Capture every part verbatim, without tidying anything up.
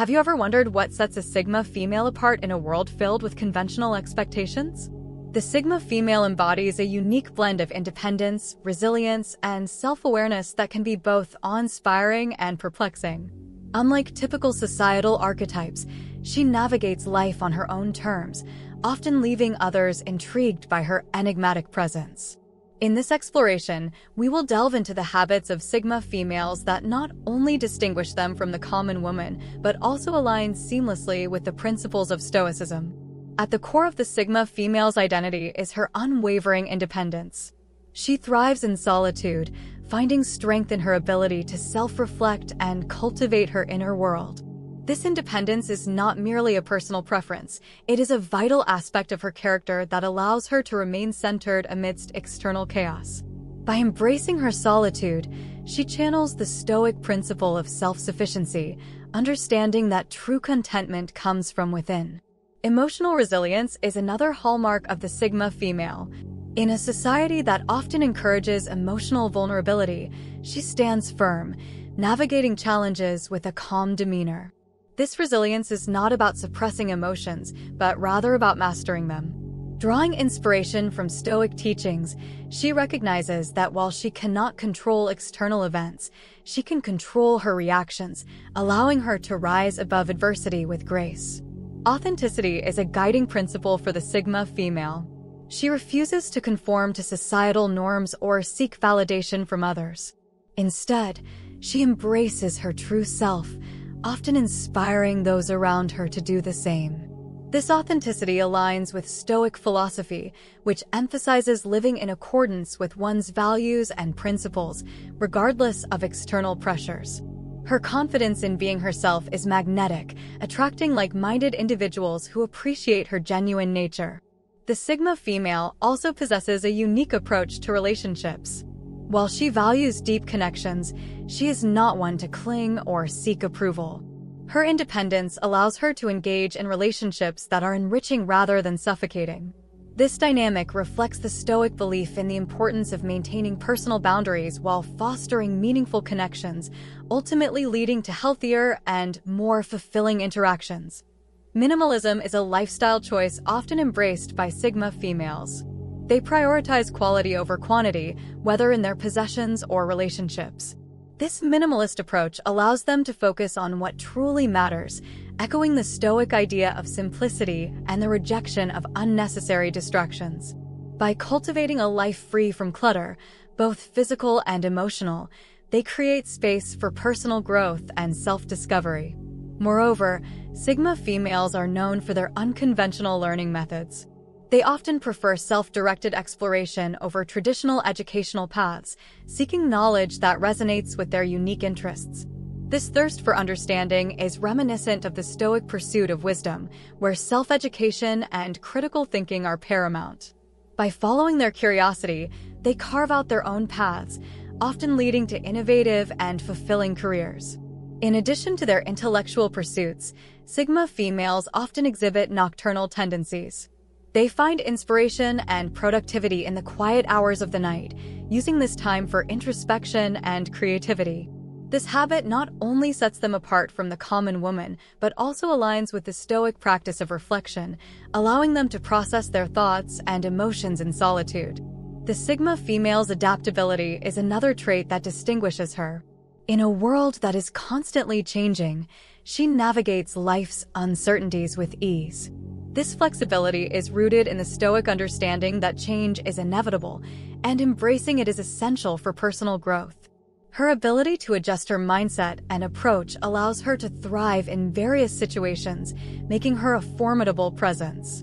Have you ever wondered what sets a Sigma female apart in a world filled with conventional expectations? The Sigma female embodies a unique blend of independence, resilience, and self-awareness that can be both awe-inspiring and perplexing. Unlike typical societal archetypes, she navigates life on her own terms, often leaving others intrigued by her enigmatic presence. In this exploration, we will delve into the habits of Sigma females that not only distinguish them from the common woman, but also align seamlessly with the principles of Stoicism. At the core of the Sigma female's identity is her unwavering independence. She thrives in solitude, finding strength in her ability to self-reflect and cultivate her inner world. This independence is not merely a personal preference, it is a vital aspect of her character that allows her to remain centered amidst external chaos. By embracing her solitude, she channels the Stoic principle of self-sufficiency, understanding that true contentment comes from within. Emotional resilience is another hallmark of the Sigma female. In a society that often encourages emotional vulnerability, she stands firm, navigating challenges with a calm demeanor. This resilience is not about suppressing emotions, but rather about mastering them. Drawing inspiration from Stoic teachings, she recognizes that while she cannot control external events, she can control her reactions, allowing her to rise above adversity with grace. Authenticity is a guiding principle for the Sigma female. She refuses to conform to societal norms or seek validation from others. Instead, she embraces her true self, often inspiring those around her to do the same. This authenticity aligns with Stoic philosophy, which emphasizes living in accordance with one's values and principles, regardless of external pressures. Her confidence in being herself is magnetic, attracting like-minded individuals who appreciate her genuine nature. The Sigma female also possesses a unique approach to relationships. While she values deep connections, she is not one to cling or seek approval. Her independence allows her to engage in relationships that are enriching rather than suffocating. This dynamic reflects the Stoic belief in the importance of maintaining personal boundaries while fostering meaningful connections, ultimately leading to healthier and more fulfilling interactions. Minimalism is a lifestyle choice often embraced by Sigma females. They prioritize quality over quantity, whether in their possessions or relationships. This minimalist approach allows them to focus on what truly matters, echoing the Stoic idea of simplicity and the rejection of unnecessary distractions. By cultivating a life free from clutter, both physical and emotional, they create space for personal growth and self-discovery. Moreover, Sigma females are known for their unconventional learning methods. They often prefer self-directed exploration over traditional educational paths, seeking knowledge that resonates with their unique interests. This thirst for understanding is reminiscent of the Stoic pursuit of wisdom, where self-education and critical thinking are paramount. By following their curiosity, they carve out their own paths, often leading to innovative and fulfilling careers. In addition to their intellectual pursuits, Sigma females often exhibit nocturnal tendencies. They find inspiration and productivity in the quiet hours of the night, using this time for introspection and creativity. This habit not only sets them apart from the common woman, but also aligns with the Stoic practice of reflection, allowing them to process their thoughts and emotions in solitude. The Sigma female's adaptability is another trait that distinguishes her. In a world that is constantly changing, she navigates life's uncertainties with ease. This flexibility is rooted in the Stoic understanding that change is inevitable, and embracing it is essential for personal growth. Her ability to adjust her mindset and approach allows her to thrive in various situations, making her a formidable presence.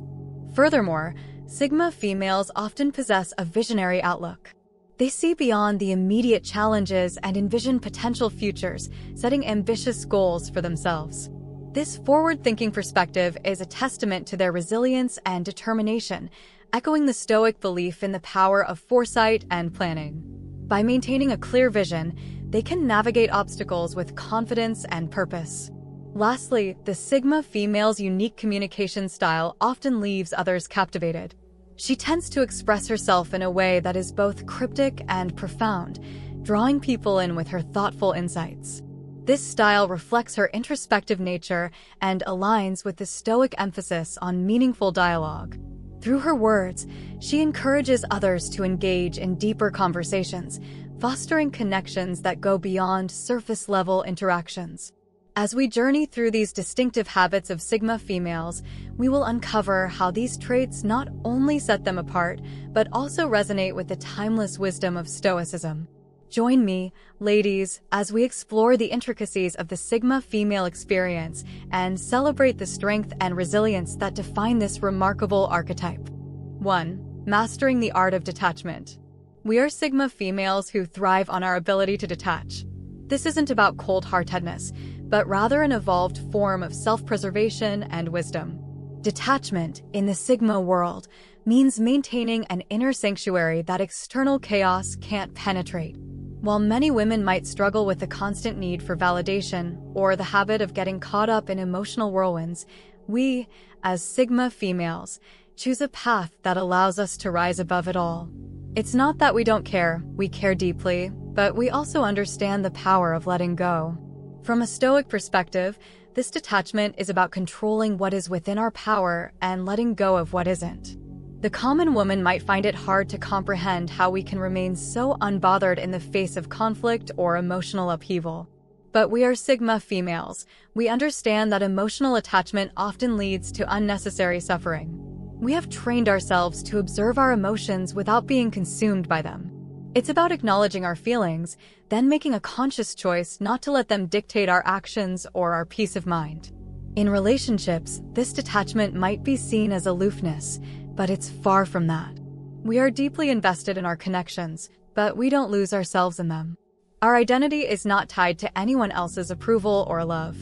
Furthermore, Sigma females often possess a visionary outlook. They see beyond the immediate challenges and envision potential futures, setting ambitious goals for themselves. This forward-thinking perspective is a testament to their resilience and determination, echoing the Stoic belief in the power of foresight and planning. By maintaining a clear vision, they can navigate obstacles with confidence and purpose. Lastly, the Sigma female's unique communication style often leaves others captivated. She tends to express herself in a way that is both cryptic and profound, drawing people in with her thoughtful insights. This style reflects her introspective nature and aligns with the Stoic emphasis on meaningful dialogue. Through her words, she encourages others to engage in deeper conversations, fostering connections that go beyond surface-level interactions. As we journey through these distinctive habits of Sigma females, we will uncover how these traits not only set them apart, but also resonate with the timeless wisdom of Stoicism. Join me, ladies, as we explore the intricacies of the Sigma female experience and celebrate the strength and resilience that define this remarkable archetype. one. Mastering the art of detachment. We are Sigma females who thrive on our ability to detach. This isn't about cold-heartedness, but rather an evolved form of self-preservation and wisdom. Detachment, in the Sigma world, means maintaining an inner sanctuary that external chaos can't penetrate. While many women might struggle with the constant need for validation or the habit of getting caught up in emotional whirlwinds, we, as Sigma females, choose a path that allows us to rise above it all. It's not that we don't care, we care deeply, but we also understand the power of letting go. From a Stoic perspective, this detachment is about controlling what is within our power and letting go of what isn't. The common woman might find it hard to comprehend how we can remain so unbothered in the face of conflict or emotional upheaval. But we are Sigma females. We understand that emotional attachment often leads to unnecessary suffering. We have trained ourselves to observe our emotions without being consumed by them. It's about acknowledging our feelings, then making a conscious choice not to let them dictate our actions or our peace of mind. In relationships, this detachment might be seen as aloofness, but it's far from that. We are deeply invested in our connections, but we don't lose ourselves in them. Our identity is not tied to anyone else's approval or love.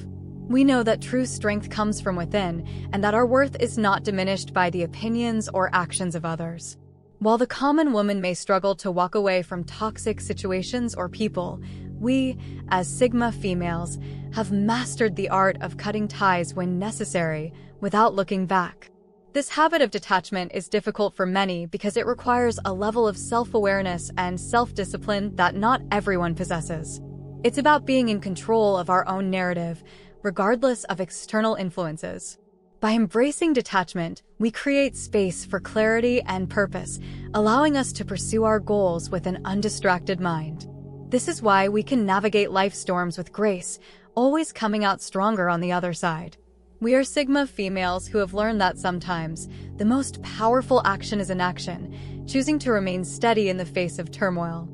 We know that true strength comes from within, and that our worth is not diminished by the opinions or actions of others. While the common woman may struggle to walk away from toxic situations or people, we, as Sigma females, have mastered the art of cutting ties when necessary, without looking back. This habit of detachment is difficult for many because it requires a level of self-awareness and self-discipline that not everyone possesses. It's about being in control of our own narrative, regardless of external influences. By embracing detachment, we create space for clarity and purpose, allowing us to pursue our goals with an undistracted mind. This is why we can navigate life storms with grace, always coming out stronger on the other side. We are Sigma females who have learned that sometimes, the most powerful action is inaction, choosing to remain steady in the face of turmoil.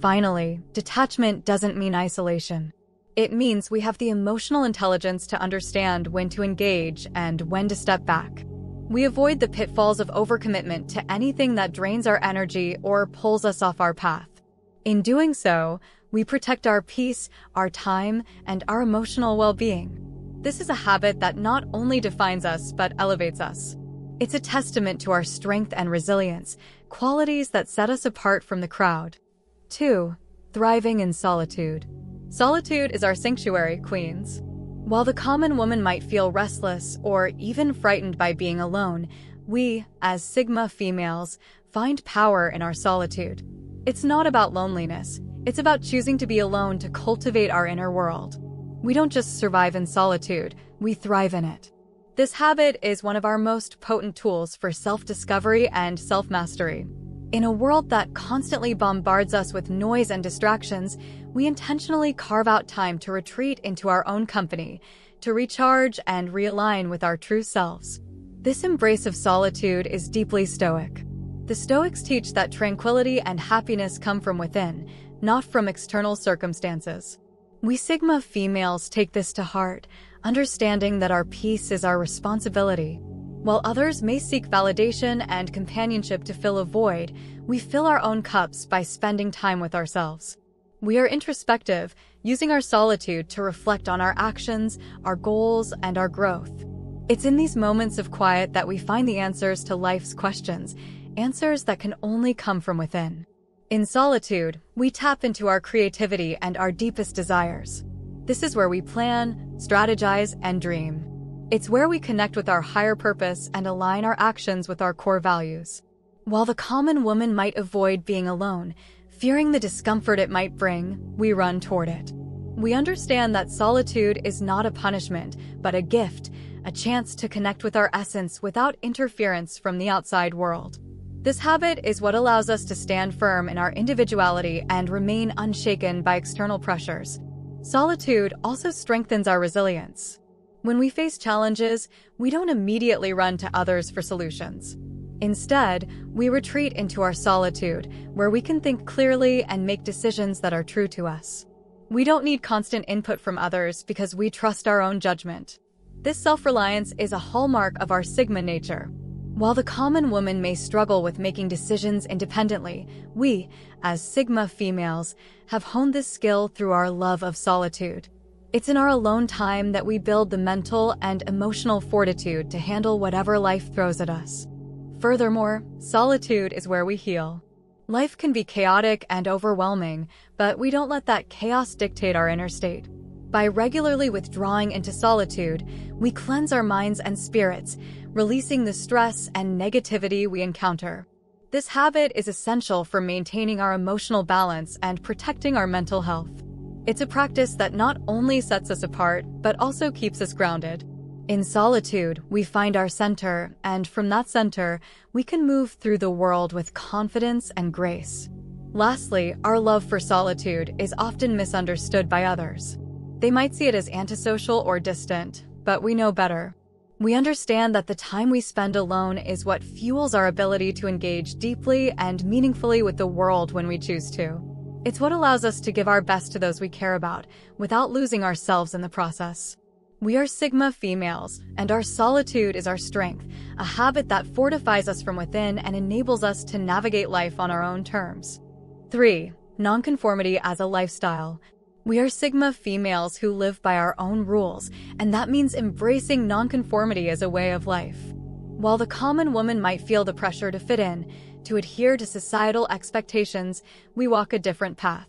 Finally, detachment doesn't mean isolation. It means we have the emotional intelligence to understand when to engage and when to step back. We avoid the pitfalls of overcommitment to anything that drains our energy or pulls us off our path. In doing so, we protect our peace, our time, and our emotional well-being. This is a habit that not only defines us, but elevates us. It's a testament to our strength and resilience, qualities that set us apart from the crowd. two. Thriving in solitude. Solitude is our sanctuary, queens. While the common woman might feel restless or even frightened by being alone, we, as Sigma females, find power in our solitude. It's not about loneliness, it's about choosing to be alone to cultivate our inner world. We don't just survive in solitude, we thrive in it. This habit is one of our most potent tools for self-discovery and self-mastery. In a world that constantly bombards us with noise and distractions, we intentionally carve out time to retreat into our own company, to recharge and realign with our true selves. This embrace of solitude is deeply Stoic. The Stoics teach that tranquility and happiness come from within, not from external circumstances. We Sigma females take this to heart, understanding that our peace is our responsibility. While others may seek validation and companionship to fill a void, we fill our own cups by spending time with ourselves. We are introspective, using our solitude to reflect on our actions, our goals, and our growth. It's in these moments of quiet that we find the answers to life's questions, answers that can only come from within. In solitude, we tap into our creativity and our deepest desires. This is where we plan, strategize, and dream. It's where we connect with our higher purpose and align our actions with our core values. While the common woman might avoid being alone, fearing the discomfort it might bring, we run toward it. We understand that solitude is not a punishment, but a gift, a chance to connect with our essence without interference from the outside world. This habit is what allows us to stand firm in our individuality and remain unshaken by external pressures. Solitude also strengthens our resilience. When we face challenges, we don't immediately run to others for solutions. Instead, we retreat into our solitude, where we can think clearly and make decisions that are true to us. We don't need constant input from others because we trust our own judgment. This self-reliance is a hallmark of our Sigma nature. While the common woman may struggle with making decisions independently, we, as Sigma females, have honed this skill through our love of solitude. It's in our alone time that we build the mental and emotional fortitude to handle whatever life throws at us. Furthermore, solitude is where we heal. Life can be chaotic and overwhelming, but we don't let that chaos dictate our inner state. By regularly withdrawing into solitude, we cleanse our minds and spirits, releasing the stress and negativity we encounter. This habit is essential for maintaining our emotional balance and protecting our mental health. It's a practice that not only sets us apart, but also keeps us grounded. In solitude, we find our center, and from that center, we can move through the world with confidence and grace. Lastly, our love for solitude is often misunderstood by others. They might see it as antisocial or distant, but we know better. We understand that the time we spend alone is what fuels our ability to engage deeply and meaningfully with the world when we choose to. It's what allows us to give our best to those we care about, without losing ourselves in the process. We are Sigma females, and our solitude is our strength, a habit that fortifies us from within and enables us to navigate life on our own terms. three. Nonconformity as a lifestyle. We are Sigma females who live by our own rules, and that means embracing nonconformity as a way of life. While the common woman might feel the pressure to fit in, to adhere to societal expectations, we walk a different path.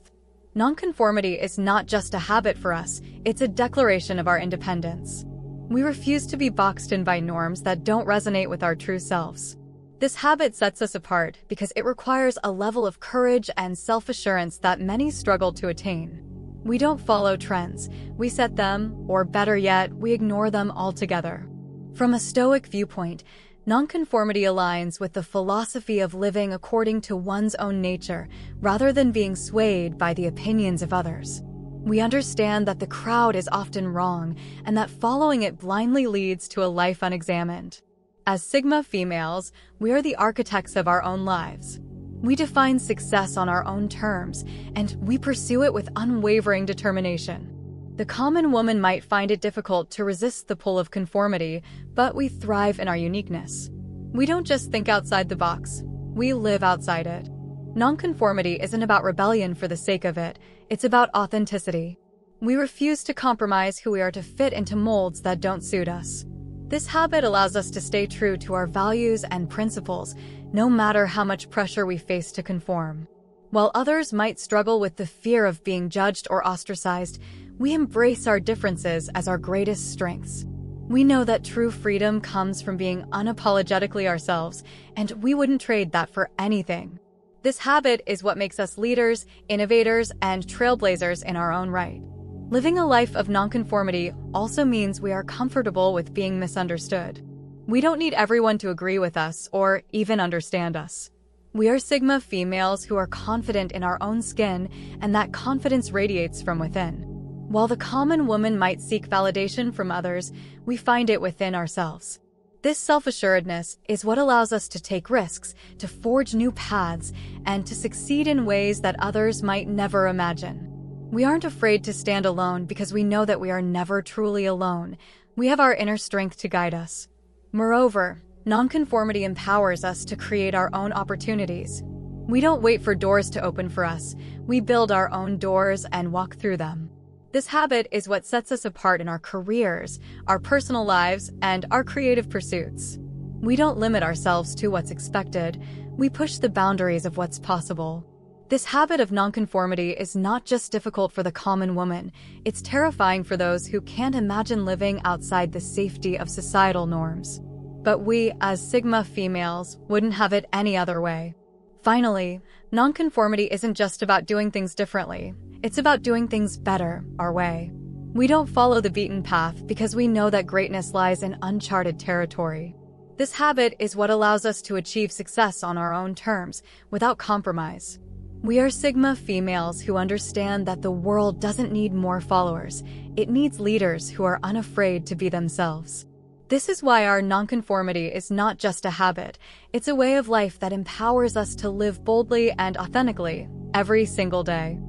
Nonconformity is not just a habit for us, it's a declaration of our independence. We refuse to be boxed in by norms that don't resonate with our true selves. This habit sets us apart because it requires a level of courage and self-assurance that many struggle to attain. We don't follow trends, we set them, or better yet, we ignore them altogether. From a Stoic viewpoint, nonconformity aligns with the philosophy of living according to one's own nature, rather than being swayed by the opinions of others. We understand that the crowd is often wrong, and that following it blindly leads to a life unexamined. As Sigma females, we are the architects of our own lives. We define success on our own terms, and we pursue it with unwavering determination. The common woman might find it difficult to resist the pull of conformity, but we thrive in our uniqueness. We don't just think outside the box, we live outside it. Nonconformity isn't about rebellion for the sake of it, it's about authenticity. We refuse to compromise who we are to fit into molds that don't suit us. This habit allows us to stay true to our values and principles, no matter how much pressure we face to conform. While others might struggle with the fear of being judged or ostracized, we embrace our differences as our greatest strengths. We know that true freedom comes from being unapologetically ourselves, and we wouldn't trade that for anything. This habit is what makes us leaders, innovators, and trailblazers in our own right. Living a life of nonconformity also means we are comfortable with being misunderstood. We don't need everyone to agree with us or even understand us. We are Sigma females who are confident in our own skin, and that confidence radiates from within. While the common woman might seek validation from others, we find it within ourselves. This self-assuredness is what allows us to take risks, to forge new paths, and to succeed in ways that others might never imagine. We aren't afraid to stand alone because we know that we are never truly alone. We have our inner strength to guide us. Moreover, nonconformity empowers us to create our own opportunities. We don't wait for doors to open for us. We build our own doors and walk through them. This habit is what sets us apart in our careers, our personal lives, and our creative pursuits. We don't limit ourselves to what's expected, we push the boundaries of what's possible. This habit of nonconformity is not just difficult for the common woman, it's terrifying for those who can't imagine living outside the safety of societal norms. But we, as Sigma females, wouldn't have it any other way. Finally, nonconformity isn't just about doing things differently. It's about doing things better, our way. We don't follow the beaten path because we know that greatness lies in uncharted territory. This habit is what allows us to achieve success on our own terms, without compromise. We are Sigma females who understand that the world doesn't need more followers, it needs leaders who are unafraid to be themselves. This is why our nonconformity is not just a habit, it's a way of life that empowers us to live boldly and authentically, every single day.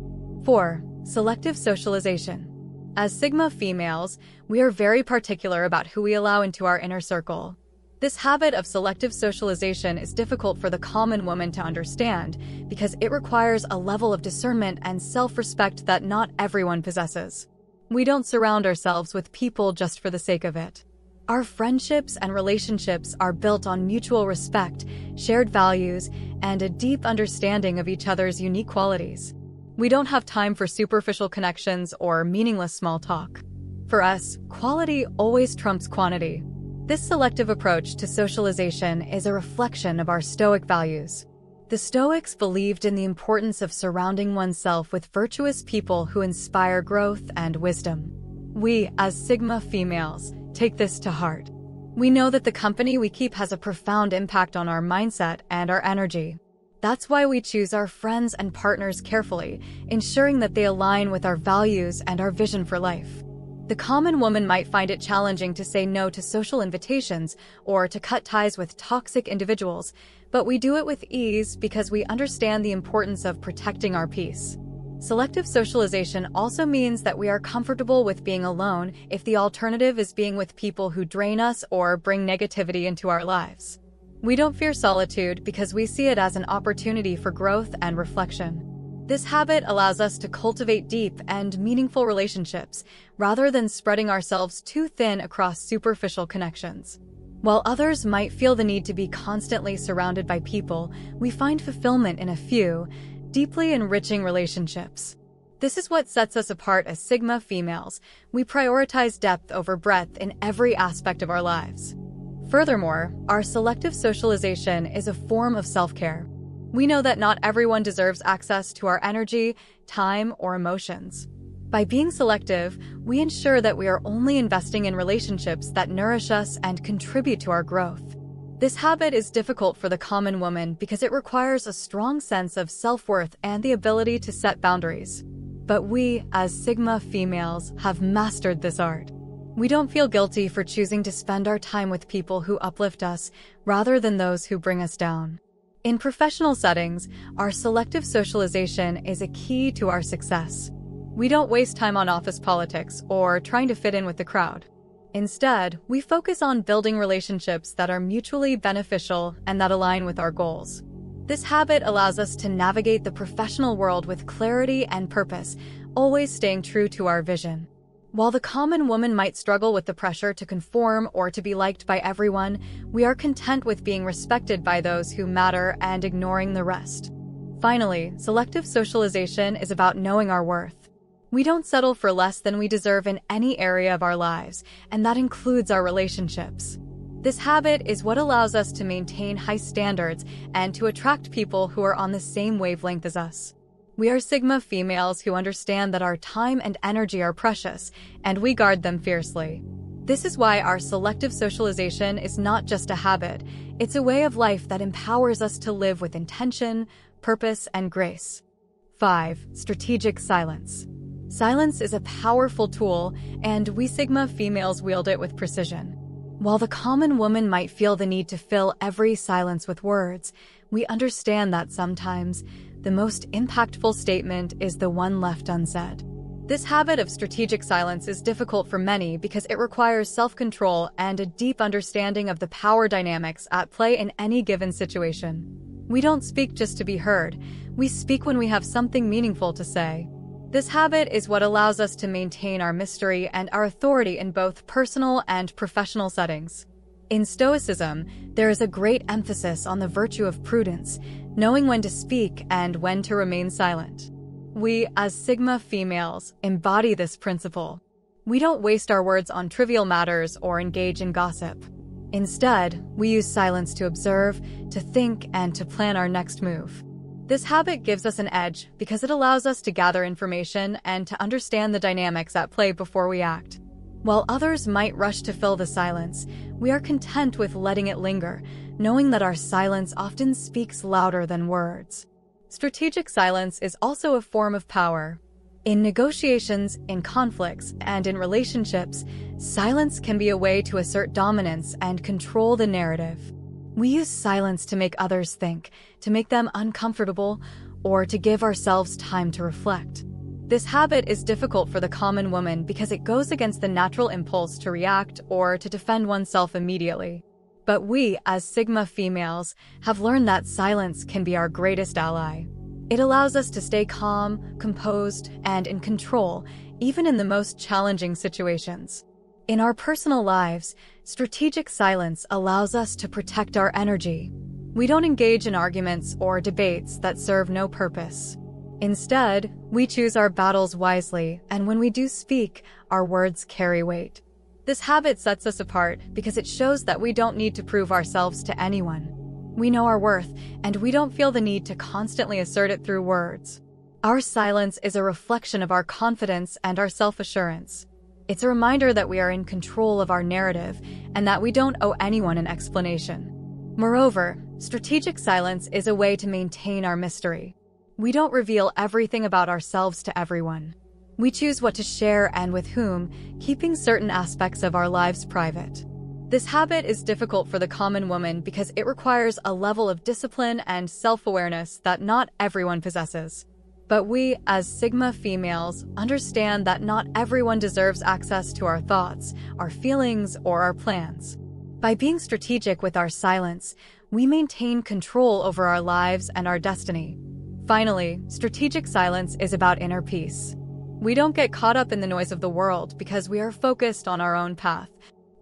four. Selective socialization. As Sigma females, we are very particular about who we allow into our inner circle. This habit of selective socialization is difficult for the common woman to understand because it requires a level of discernment and self-respect that not everyone possesses. We don't surround ourselves with people just for the sake of it. Our friendships and relationships are built on mutual respect, shared values, and a deep understanding of each other's unique qualities. We don't have time for superficial connections or meaningless small talk. For us, quality always trumps quantity. This selective approach to socialization is a reflection of our Stoic values. The Stoics believed in the importance of surrounding oneself with virtuous people who inspire growth and wisdom. We, as Sigma females, take this to heart. We know that the company we keep has a profound impact on our mindset and our energy. That's why we choose our friends and partners carefully, ensuring that they align with our values and our vision for life. The common woman might find it challenging to say no to social invitations or to cut ties with toxic individuals, but we do it with ease because we understand the importance of protecting our peace. Selective socialization also means that we are comfortable with being alone if the alternative is being with people who drain us or bring negativity into our lives. We don't fear solitude because we see it as an opportunity for growth and reflection. This habit allows us to cultivate deep and meaningful relationships, rather than spreading ourselves too thin across superficial connections. While others might feel the need to be constantly surrounded by people, we find fulfillment in a few, deeply enriching relationships. This is what sets us apart as Sigma females. We prioritize depth over breadth in every aspect of our lives. Furthermore, our selective socialization is a form of self-care. We know that not everyone deserves access to our energy, time, or emotions. By being selective, we ensure that we are only investing in relationships that nourish us and contribute to our growth. This habit is difficult for the common woman because it requires a strong sense of self-worth and the ability to set boundaries. But we, as Sigma females, have mastered this art. We don't feel guilty for choosing to spend our time with people who uplift us, rather than those who bring us down. In professional settings, our selective socialization is a key to our success. We don't waste time on office politics or trying to fit in with the crowd. Instead, we focus on building relationships that are mutually beneficial and that align with our goals. This habit allows us to navigate the professional world with clarity and purpose, always staying true to our vision. While the common woman might struggle with the pressure to conform or to be liked by everyone, we are content with being respected by those who matter and ignoring the rest. Finally, selective socialization is about knowing our worth. We don't settle for less than we deserve in any area of our lives, and that includes our relationships. This habit is what allows us to maintain high standards and to attract people who are on the same wavelength as us. We are Sigma females who understand that our time and energy are precious, and we guard them fiercely. This is why our selective socialization is not just a habit, it's a way of life that empowers us to live with intention, purpose, and grace. five. Strategic silence. Silence is a powerful tool, and we Sigma females wield it with precision. While the common woman might feel the need to fill every silence with words, we understand that sometimes, the most impactful statement is the one left unsaid. This habit of strategic silence is difficult for many because it requires self-control and a deep understanding of the power dynamics at play in any given situation. We don't speak just to be heard, we speak when we have something meaningful to say. This habit is what allows us to maintain our mystery and our authority in both personal and professional settings. In Stoicism, there is a great emphasis on the virtue of prudence, knowing when to speak and when to remain silent. We, as Sigma females, embody this principle. We don't waste our words on trivial matters or engage in gossip. Instead, we use silence to observe, to think, and to plan our next move. This habit gives us an edge because it allows us to gather information and to understand the dynamics at play before we act. While others might rush to fill the silence, we are content with letting it linger, knowing that our silence often speaks louder than words. Strategic silence is also a form of power. In negotiations, in conflicts, and in relationships, silence can be a way to assert dominance and control the narrative. We use silence to make others think, to make them uncomfortable, or to give ourselves time to reflect. This habit is difficult for the common woman because it goes against the natural impulse to react or to defend oneself immediately. But we, as Sigma females, have learned that silence can be our greatest ally. It allows us to stay calm, composed, and in control, even in the most challenging situations. In our personal lives, strategic silence allows us to protect our energy. We don't engage in arguments or debates that serve no purpose. Instead, we choose our battles wisely, and when we do speak, our words carry weight. This habit sets us apart because it shows that we don't need to prove ourselves to anyone. We know our worth, and we don't feel the need to constantly assert it through words. Our silence is a reflection of our confidence and our self-assurance. It's a reminder that we are in control of our narrative and that we don't owe anyone an explanation. Moreover, strategic silence is a way to maintain our mystery. We don't reveal everything about ourselves to everyone. We choose what to share and with whom, keeping certain aspects of our lives private. This habit is difficult for the common woman because it requires a level of discipline and self-awareness that not everyone possesses. But we, as Sigma females, understand that not everyone deserves access to our thoughts, our feelings, or our plans. By being strategic with our silence, we maintain control over our lives and our destiny. Finally, strategic silence is about inner peace. We don't get caught up in the noise of the world because we are focused on our own path.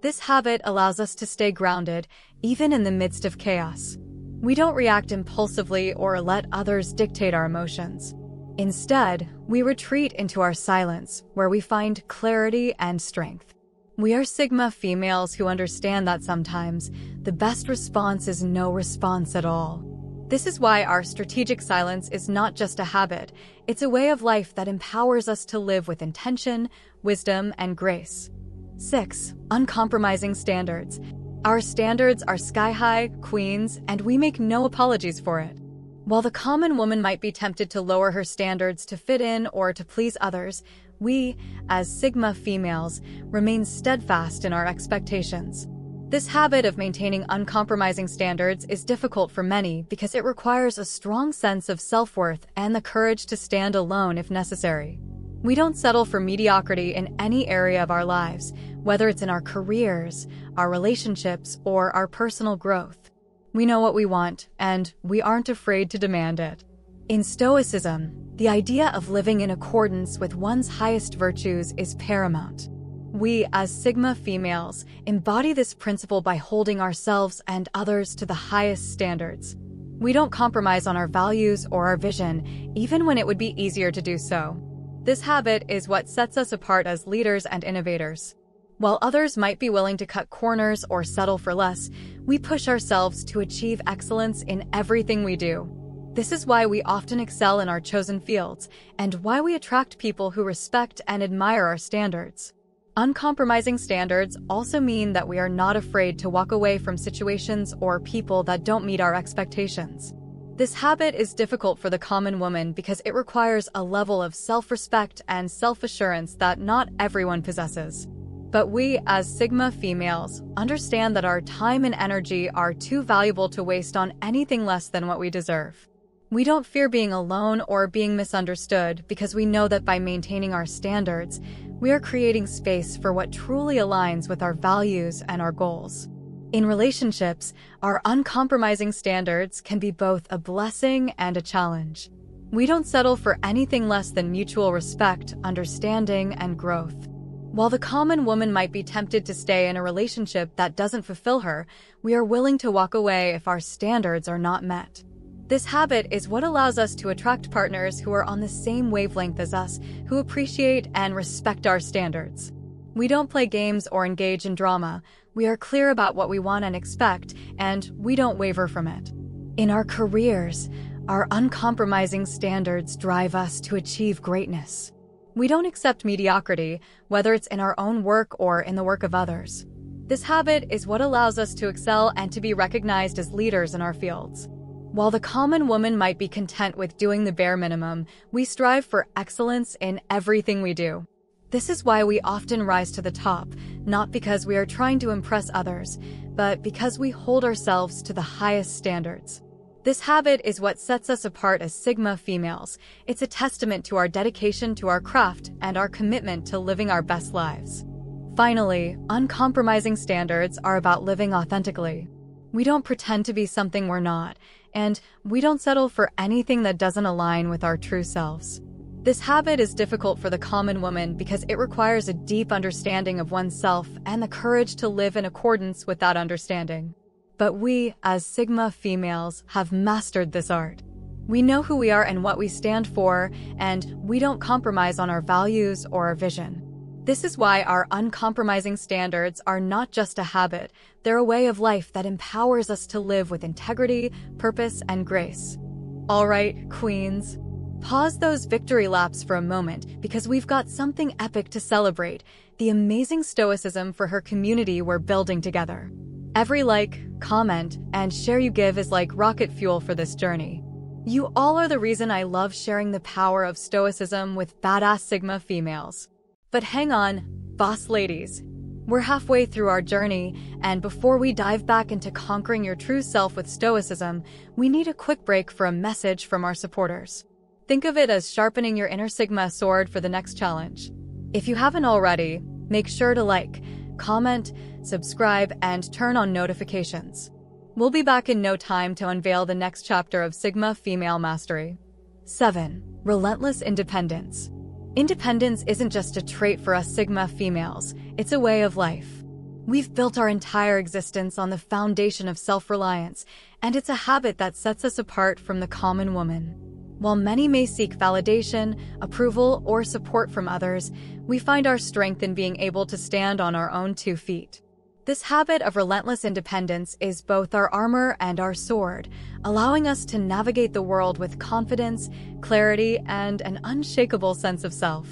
This habit allows us to stay grounded, even in the midst of chaos. We don't react impulsively or let others dictate our emotions. Instead, we retreat into our silence, where we find clarity and strength. We are Sigma females who understand that sometimes the best response is no response at all. This is why our strategic silence is not just a habit, it's a way of life that empowers us to live with intention, wisdom, and grace. six. Uncompromising standards. Our standards are sky-high, queens, and we make no apologies for it. While the common woman might be tempted to lower her standards to fit in or to please others, we, as Sigma females, remain steadfast in our expectations. This habit of maintaining uncompromising standards is difficult for many because it requires a strong sense of self-worth and the courage to stand alone if necessary. We don't settle for mediocrity in any area of our lives, whether it's in our careers, our relationships, or our personal growth. We know what we want, and we aren't afraid to demand it. In Stoicism, the idea of living in accordance with one's highest virtues is paramount. We, as Sigma females, embody this principle by holding ourselves and others to the highest standards. We don't compromise on our values or our vision, even when it would be easier to do so. This habit is what sets us apart as leaders and innovators. While others might be willing to cut corners or settle for less, we push ourselves to achieve excellence in everything we do. This is why we often excel in our chosen fields and why we attract people who respect and admire our standards. Uncompromising standards also mean that we are not afraid to walk away from situations or people that don't meet our expectations. This habit is difficult for the common woman because it requires a level of self-respect and self-assurance that not everyone possesses. But we, as Sigma females, understand that our time and energy are too valuable to waste on anything less than what we deserve. We don't fear being alone or being misunderstood because we know that by maintaining our standards, we are creating space for what truly aligns with our values and our goals. In relationships, our uncompromising standards can be both a blessing and a challenge. We don't settle for anything less than mutual respect, understanding, and growth. While the common woman might be tempted to stay in a relationship that doesn't fulfill her, we are willing to walk away if our standards are not met. This habit is what allows us to attract partners who are on the same wavelength as us, who appreciate and respect our standards. We don't play games or engage in drama. We are clear about what we want and expect, and we don't waver from it. In our careers, Our uncompromising standards drive us to achieve greatness. We don't accept mediocrity, whether it's in our own work or in the work of others. This habit is what allows us to excel and to be recognized as leaders in our fields. While the common woman might be content with doing the bare minimum, we strive for excellence in everything we do. This is why we often rise to the top, not because we are trying to impress others, but because we hold ourselves to the highest standards. This habit is what sets us apart as Sigma females. It's a testament to our dedication to our craft and our commitment to living our best lives. Finally, uncompromising standards are about living authentically. We don't pretend to be something we're not, and we don't settle for anything that doesn't align with our true selves. This habit is difficult for the common woman because it requires a deep understanding of oneself and the courage to live in accordance with that understanding. But we, as Sigma females, have mastered this art. We know who we are and what we stand for, and we don't compromise on our values or our vision. This is why our uncompromising standards are not just a habit, they're a way of life that empowers us to live with integrity, purpose, and grace. All right, queens, pause those victory laps for a moment because we've got something epic to celebrate, the amazing stoicism for her community we're building together. Every like, comment, and share you give is like rocket fuel for this journey. You all are the reason I love sharing the power of stoicism with badass Sigma females. But hang on, boss ladies. We're halfway through our journey, and before we dive back into conquering your true self with stoicism, we need a quick break for a message from our supporters. Think of it as sharpening your inner Sigma sword for the next challenge. If you haven't already, make sure to like, comment, subscribe, and turn on notifications. We'll be back in no time to unveil the next chapter of Sigma Female Mastery. seven. Relentless Independence. Independence isn't just a trait for us Sigma females, it's a way of life. We've built our entire existence on the foundation of self-reliance, and it's a habit that sets us apart from the common woman. While many may seek validation, approval, or support from others, we find our strength in being able to stand on our own two feet. This habit of relentless independence is both our armor and our sword, allowing us to navigate the world with confidence, clarity, and an unshakable sense of self.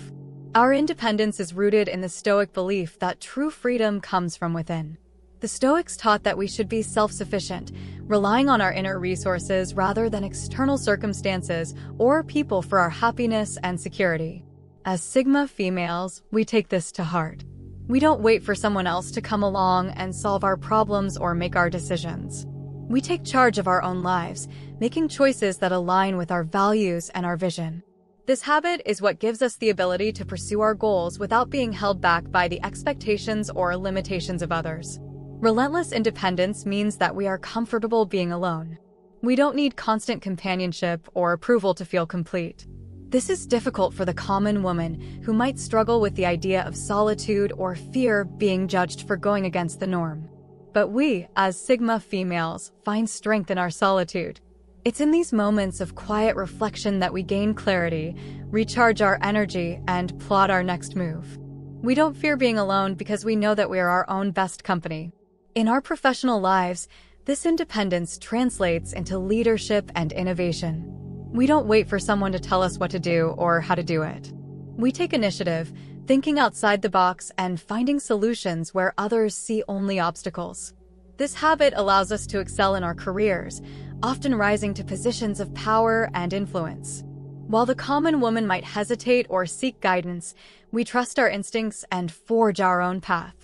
Our independence is rooted in the Stoic belief that true freedom comes from within. The Stoics taught that we should be self-sufficient, relying on our inner resources rather than external circumstances or people for our happiness and security. As Sigma females, we take this to heart. We don't wait for someone else to come along and solve our problems or make our decisions. We take charge of our own lives, making choices that align with our values and our vision. This habit is what gives us the ability to pursue our goals without being held back by the expectations or limitations of others. Relentless independence means that we are comfortable being alone. We don't need constant companionship or approval to feel complete. This is difficult for the common woman, who might struggle with the idea of solitude or fear being judged for going against the norm. But we, as Sigma females, find strength in our solitude. It's in these moments of quiet reflection that we gain clarity, recharge our energy, and plot our next move. We don't fear being alone because we know that we are our own best company. In our professional lives, this independence translates into leadership and innovation. We don't wait for someone to tell us what to do or how to do it. We take initiative, thinking outside the box and finding solutions where others see only obstacles. This habit allows us to excel in our careers, often rising to positions of power and influence. While the common woman might hesitate or seek guidance, we trust our instincts and forge our own path.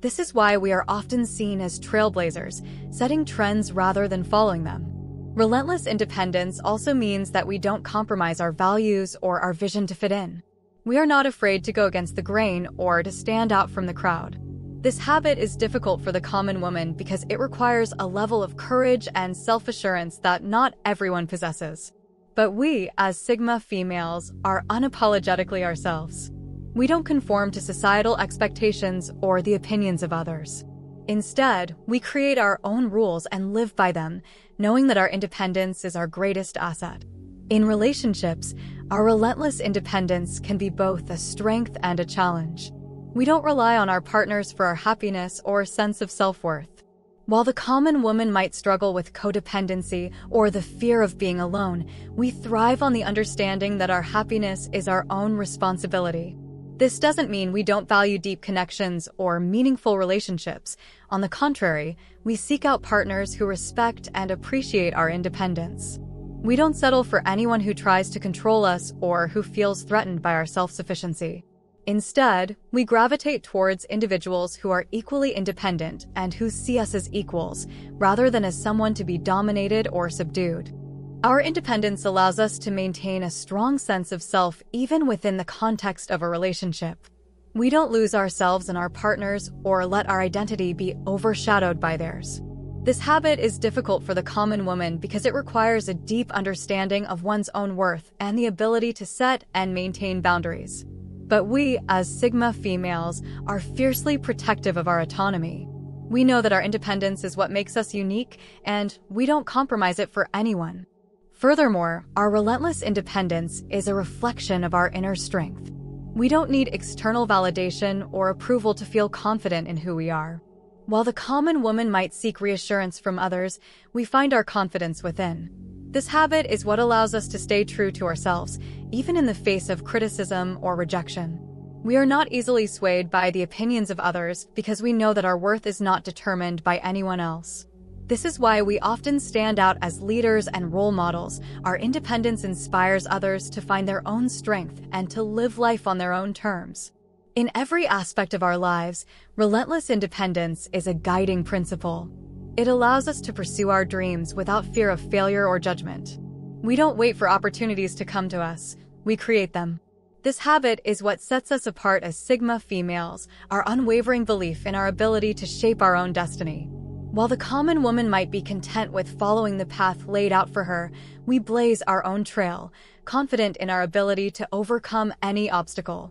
This is why we are often seen as trailblazers, setting trends rather than following them. Relentless independence also means that we don't compromise our values or our vision to fit in. We are not afraid to go against the grain or to stand out from the crowd. This habit is difficult for the common woman because it requires a level of courage and self-assurance that not everyone possesses. But we, as Sigma females, are unapologetically ourselves. We don't conform to societal expectations or the opinions of others. Instead, we create our own rules and live by them, knowing that our independence is our greatest asset. In relationships, our relentless independence can be both a strength and a challenge. We don't rely on our partners for our happiness or sense of self-worth. While the common woman might struggle with codependency or the fear of being alone, we thrive on the understanding that our happiness is our own responsibility. This doesn't mean we don't value deep connections or meaningful relationships. On the contrary, we seek out partners who respect and appreciate our independence. We don't settle for anyone who tries to control us or who feels threatened by our self-sufficiency. Instead, we gravitate towards individuals who are equally independent and who see us as equals, rather than as someone to be dominated or subdued. Our independence allows us to maintain a strong sense of self even within the context of a relationship. We don't lose ourselves in our partners or let our identity be overshadowed by theirs. This habit is difficult for the common woman because it requires a deep understanding of one's own worth and the ability to set and maintain boundaries. But we, as Sigma females, are fiercely protective of our autonomy. We know that our independence is what makes us unique, and we don't compromise it for anyone. Furthermore, our relentless independence is a reflection of our inner strength. We don't need external validation or approval to feel confident in who we are. While the common woman might seek reassurance from others, we find our confidence within. This habit is what allows us to stay true to ourselves, even in the face of criticism or rejection. We are not easily swayed by the opinions of others because we know that our worth is not determined by anyone else. This is why we often stand out as leaders and role models. Our independence inspires others to find their own strength and to live life on their own terms. In every aspect of our lives, relentless independence is a guiding principle. It allows us to pursue our dreams without fear of failure or judgment. We don't wait for opportunities to come to us, we create them. This habit is what sets us apart as Sigma females, our unwavering belief in our ability to shape our own destiny. While the common woman might be content with following the path laid out for her, we blaze our own trail, confident in our ability to overcome any obstacle.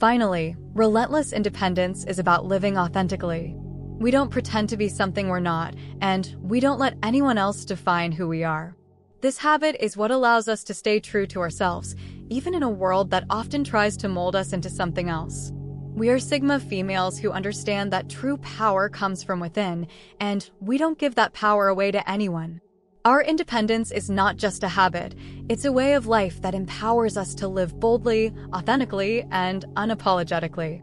Finally, relentless independence is about living authentically. We don't pretend to be something we're not, and we don't let anyone else define who we are. This habit is what allows us to stay true to ourselves, even in a world that often tries to mold us into something else. We are Sigma females who understand that true power comes from within, and we don't give that power away to anyone. Our independence is not just a habit, it's a way of life that empowers us to live boldly, authentically, and unapologetically.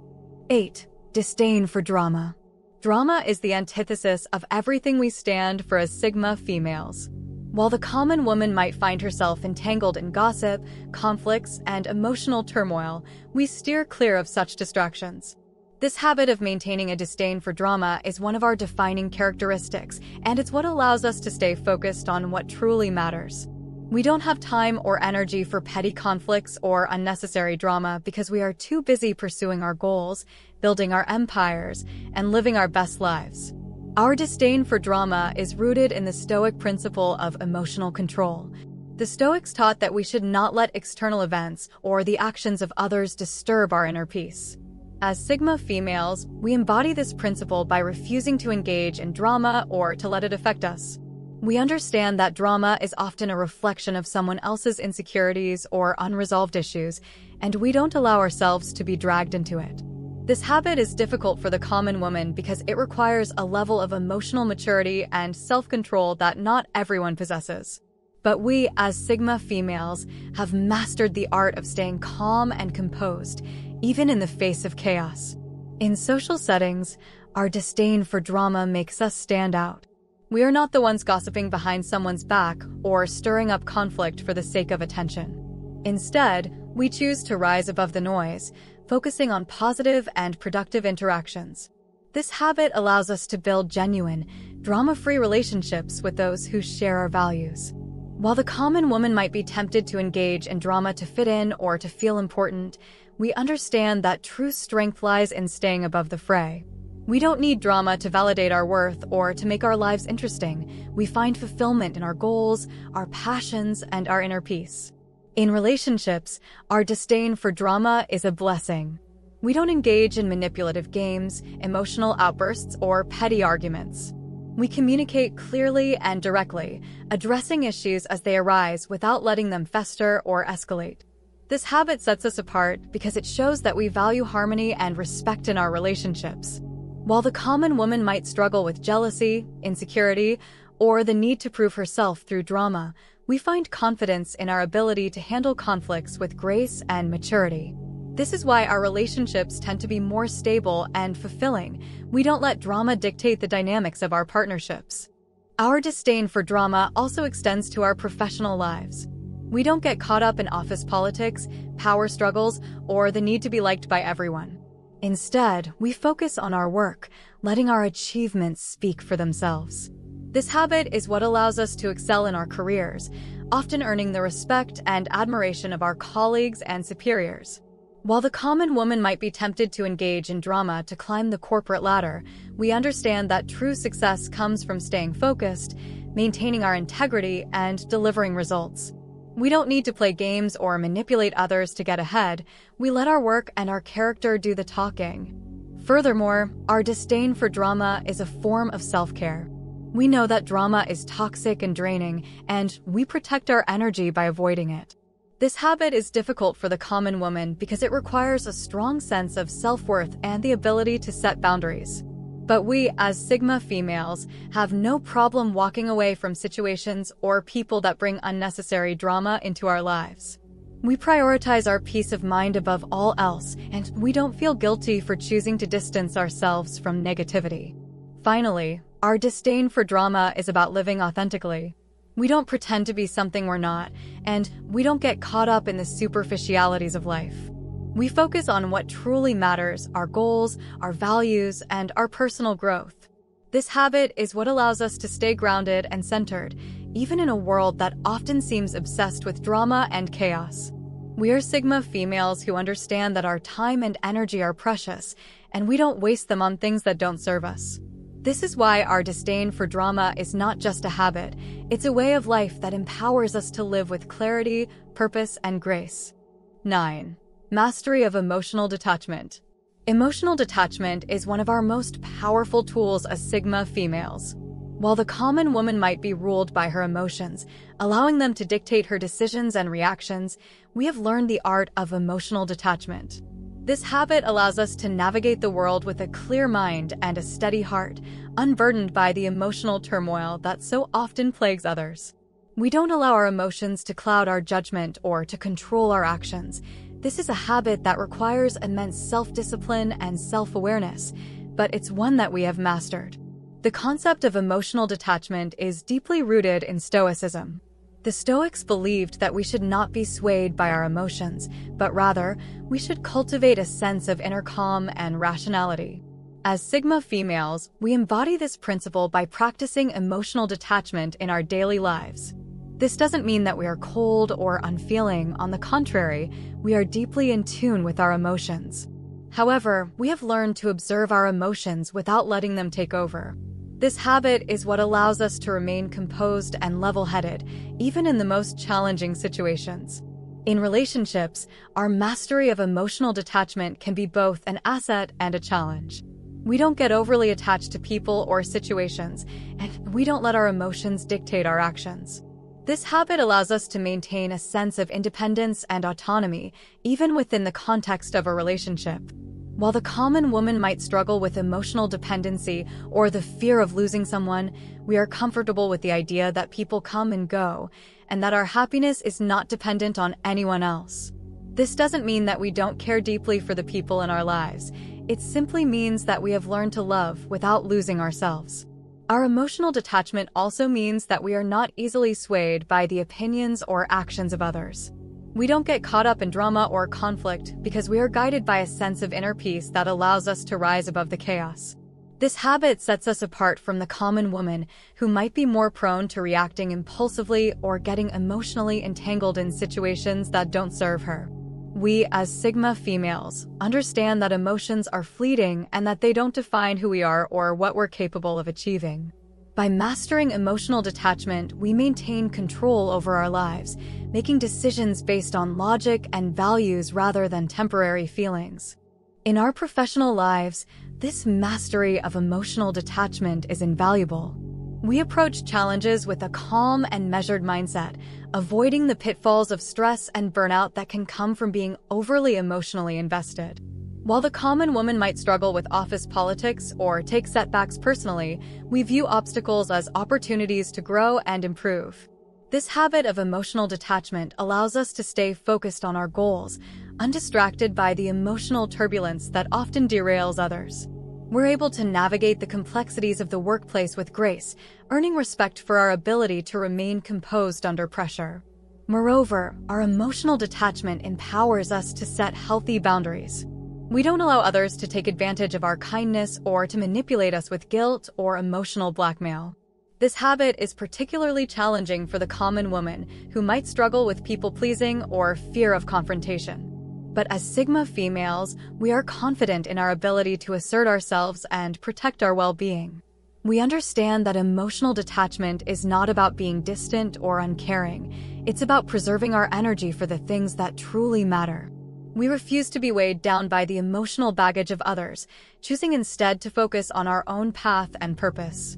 eight. Disdain for drama. Drama is the antithesis of everything we stand for as Sigma females. While the common woman might find herself entangled in gossip, conflicts, and emotional turmoil, we steer clear of such distractions. This habit of maintaining a disdain for drama is one of our defining characteristics, and it's what allows us to stay focused on what truly matters. We don't have time or energy for petty conflicts or unnecessary drama because we are too busy pursuing our goals, building our empires, and living our best lives. Our disdain for drama is rooted in the Stoic principle of emotional control. The Stoics taught that we should not let external events or the actions of others disturb our inner peace. As Sigma females, we embody this principle by refusing to engage in drama or to let it affect us. We understand that drama is often a reflection of someone else's insecurities or unresolved issues, and we don't allow ourselves to be dragged into it. This habit is difficult for the common woman because it requires a level of emotional maturity and self-control that not everyone possesses. But we, as Sigma females, have mastered the art of staying calm and composed, even in the face of chaos. In social settings, our disdain for drama makes us stand out. We are not the ones gossiping behind someone's back or stirring up conflict for the sake of attention. Instead, we choose to rise above the noise, focusing on positive and productive interactions. This habit allows us to build genuine, drama-free relationships with those who share our values. While the common woman might be tempted to engage in drama to fit in or to feel important, we understand that true strength lies in staying above the fray. We don't need drama to validate our worth or to make our lives interesting. We find fulfillment in our goals, our passions, and our inner peace. In relationships, our disdain for drama is a blessing. We don't engage in manipulative games, emotional outbursts, or petty arguments. We communicate clearly and directly, addressing issues as they arise without letting them fester or escalate. This habit sets us apart because it shows that we value harmony and respect in our relationships. While the common woman might struggle with jealousy, insecurity, or the need to prove herself through drama, we find confidence in our ability to handle conflicts with grace and maturity. This is why our relationships tend to be more stable and fulfilling. We don't let drama dictate the dynamics of our partnerships. Our disdain for drama also extends to our professional lives. We don't get caught up in office politics, power struggles, or the need to be liked by everyone. Instead, we focus on our work, letting our achievements speak for themselves. This habit is what allows us to excel in our careers, often earning the respect and admiration of our colleagues and superiors. While the common woman might be tempted to engage in drama to climb the corporate ladder, we understand that true success comes from staying focused, maintaining our integrity, and delivering results. We don't need to play games or manipulate others to get ahead. We let our work and our character do the talking. Furthermore, our disdain for drama is a form of self-care. We know that drama is toxic and draining, and we protect our energy by avoiding it. This habit is difficult for the common woman because it requires a strong sense of self-worth and the ability to set boundaries. But we, as Sigma females, have no problem walking away from situations or people that bring unnecessary drama into our lives. We prioritize our peace of mind above all else, and we don't feel guilty for choosing to distance ourselves from negativity. Finally, our disdain for drama is about living authentically. We don't pretend to be something we're not, and we don't get caught up in the superficialities of life. We focus on what truly matters, our goals, our values, and our personal growth. This habit is what allows us to stay grounded and centered, even in a world that often seems obsessed with drama and chaos. We are Sigma females who understand that our time and energy are precious, and we don't waste them on things that don't serve us. This is why our disdain for drama is not just a habit, it's a way of life that empowers us to live with clarity, purpose, and grace. nine. Mastery of emotional detachment. Emotional detachment is one of our most powerful tools as Sigma females. While the common woman might be ruled by her emotions, allowing them to dictate her decisions and reactions, we have learned the art of emotional detachment. This habit allows us to navigate the world with a clear mind and a steady heart, unburdened by the emotional turmoil that so often plagues others. We don't allow our emotions to cloud our judgment or to control our actions. This is a habit that requires immense self-discipline and self-awareness, but it's one that we have mastered. The concept of emotional detachment is deeply rooted in Stoicism. The Stoics believed that we should not be swayed by our emotions, but rather, we should cultivate a sense of inner calm and rationality. As Sigma females, we embody this principle by practicing emotional detachment in our daily lives. This doesn't mean that we are cold or unfeeling. On the contrary, we are deeply in tune with our emotions. However, we have learned to observe our emotions without letting them take over. This habit is what allows us to remain composed and level-headed, even in the most challenging situations. In relationships, our mastery of emotional detachment can be both an asset and a challenge. We don't get overly attached to people or situations, and we don't let our emotions dictate our actions. This habit allows us to maintain a sense of independence and autonomy, even within the context of a relationship. While the common woman might struggle with emotional dependency or the fear of losing someone, we are comfortable with the idea that people come and go, and that our happiness is not dependent on anyone else. This doesn't mean that we don't care deeply for the people in our lives. It simply means that we have learned to love without losing ourselves. Our emotional detachment also means that we are not easily swayed by the opinions or actions of others. We don't get caught up in drama or conflict because we are guided by a sense of inner peace that allows us to rise above the chaos. This habit sets us apart from the common woman, who might be more prone to reacting impulsively or getting emotionally entangled in situations that don't serve her. We, as Sigma females, understand that emotions are fleeting and that they don't define who we are or what we're capable of achieving. By mastering emotional detachment, we maintain control over our lives, making decisions based on logic and values rather than temporary feelings. In our professional lives, this mastery of emotional detachment is invaluable. We approach challenges with a calm and measured mindset, avoiding the pitfalls of stress and burnout that can come from being overly emotionally invested. While the common woman might struggle with office politics or take setbacks personally, we view obstacles as opportunities to grow and improve. This habit of emotional detachment allows us to stay focused on our goals, undistracted by the emotional turbulence that often derails others. We're able to navigate the complexities of the workplace with grace, earning respect for our ability to remain composed under pressure. Moreover, our emotional detachment empowers us to set healthy boundaries. We don't allow others to take advantage of our kindness or to manipulate us with guilt or emotional blackmail. This habit is particularly challenging for the common woman, who might struggle with people-pleasing or fear of confrontation. But as Sigma females, we are confident in our ability to assert ourselves and protect our well-being. We understand that emotional detachment is not about being distant or uncaring. It's about preserving our energy for the things that truly matter. We refuse to be weighed down by the emotional baggage of others, choosing instead to focus on our own path and purpose.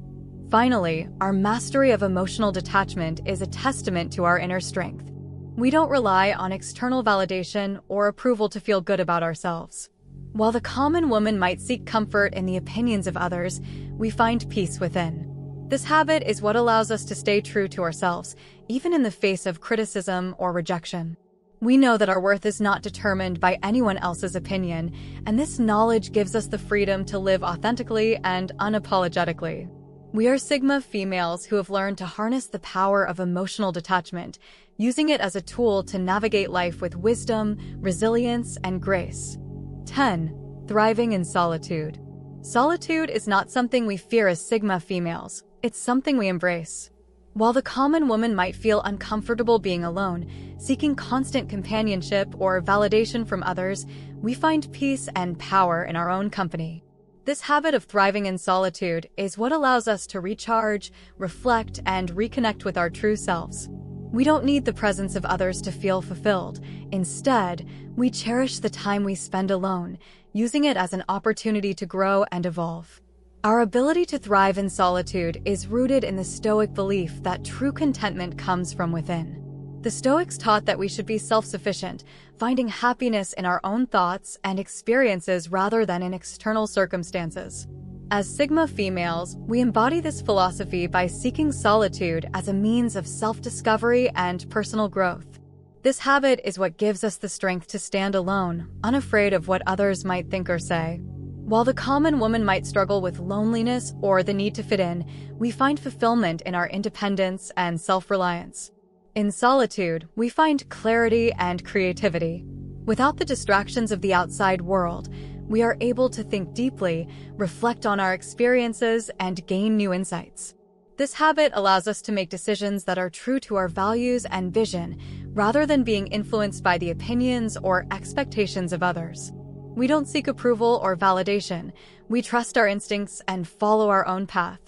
Finally, our mastery of emotional detachment is a testament to our inner strength. We don't rely on external validation or approval to feel good about ourselves. While the common woman might seek comfort in the opinions of others, we find peace within. This habit is what allows us to stay true to ourselves, even in the face of criticism or rejection. We know that our worth is not determined by anyone else's opinion, and this knowledge gives us the freedom to live authentically and unapologetically. We are Sigma females who have learned to harness the power of emotional detachment, using it as a tool to navigate life with wisdom, resilience, and grace. ten. Thriving in solitude. Solitude is not something we fear as Sigma females. It's something we embrace. While the common woman might feel uncomfortable being alone, seeking constant companionship or validation from others, we find peace and power in our own company. This habit of thriving in solitude is what allows us to recharge, reflect, and reconnect with our true selves. We don't need the presence of others to feel fulfilled. Instead, we cherish the time we spend alone, using it as an opportunity to grow and evolve. Our ability to thrive in solitude is rooted in the Stoic belief that true contentment comes from within. The Stoics taught that we should be self-sufficient, finding happiness in our own thoughts and experiences rather than in external circumstances. As Sigma females, we embody this philosophy by seeking solitude as a means of self-discovery and personal growth. This habit is what gives us the strength to stand alone, unafraid of what others might think or say. While the common woman might struggle with loneliness or the need to fit in, we find fulfillment in our independence and self-reliance. In solitude, we find clarity and creativity. Without the distractions of the outside world, we are able to think deeply, reflect on our experiences, and gain new insights. This habit allows us to make decisions that are true to our values and vision, rather than being influenced by the opinions or expectations of others. We don't seek approval or validation. We trust our instincts and follow our own path.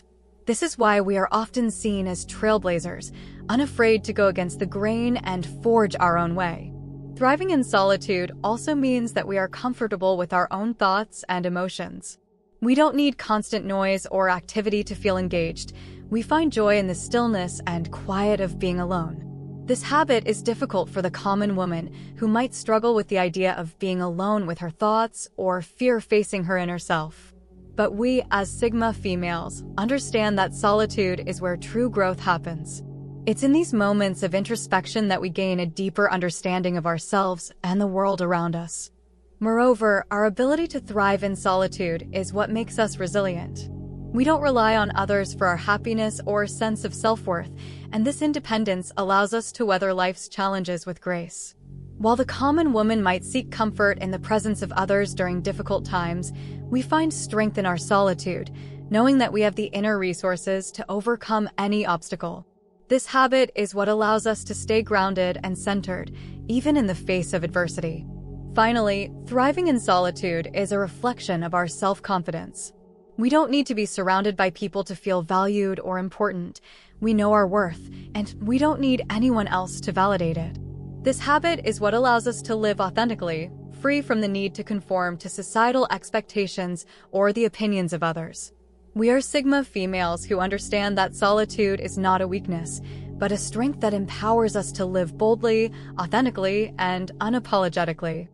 This is why we are often seen as trailblazers, unafraid to go against the grain and forge our own way. Thriving in solitude also means that we are comfortable with our own thoughts and emotions. We don't need constant noise or activity to feel engaged. We find joy in the stillness and quiet of being alone. This habit is difficult for the common woman, who might struggle with the idea of being alone with her thoughts or fear facing her inner self. But we, as Sigma females, understand that solitude is where true growth happens. It's in these moments of introspection that we gain a deeper understanding of ourselves and the world around us. Moreover, our ability to thrive in solitude is what makes us resilient. We don't rely on others for our happiness or sense of self-worth, and this independence allows us to weather life's challenges with grace. While the common woman might seek comfort in the presence of others during difficult times, we find strength in our solitude, knowing that we have the inner resources to overcome any obstacle. This habit is what allows us to stay grounded and centered, even in the face of adversity. Finally, thriving in solitude is a reflection of our self-confidence. We don't need to be surrounded by people to feel valued or important. We know our worth, and we don't need anyone else to validate it. This habit is what allows us to live authentically, free from the need to conform to societal expectations or the opinions of others. We are Sigma females who understand that solitude is not a weakness, but a strength that empowers us to live boldly, authentically, and unapologetically.